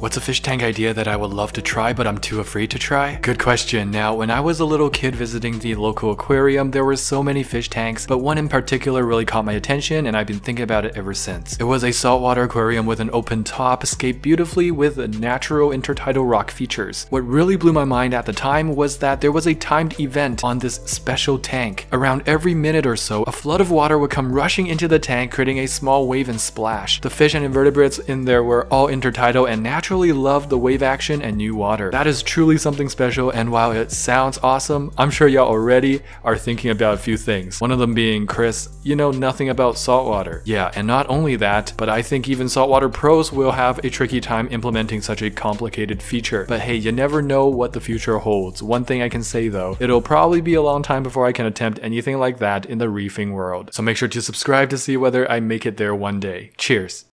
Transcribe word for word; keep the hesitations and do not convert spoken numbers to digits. What's a fish tank idea that I would love to try but I'm too afraid to try? Good question. Now, when I was a little kid visiting the local aquarium, there were so many fish tanks, but one in particular really caught my attention and I've been thinking about it ever since. It was a saltwater aquarium with an open top, scaped beautifully with natural intertidal rock features. What really blew my mind at the time was that there was a timed event on this special tank. Around every minute or so, a flood of water would come rushing into the tank, creating a small wave and splash. The fish and invertebrates in there were all intertidal and natural. Love the wave action and new water. That is truly something special, and while it sounds awesome, I'm sure y'all already are thinking about a few things. One of them being, Chris, you know nothing about saltwater. Yeah, and not only that, but I think even saltwater pros will have a tricky time implementing such a complicated feature. But hey, you never know what the future holds. One thing I can say though, it'll probably be a long time before I can attempt anything like that in the reefing world. So make sure to subscribe to see whether I make it there one day. Cheers!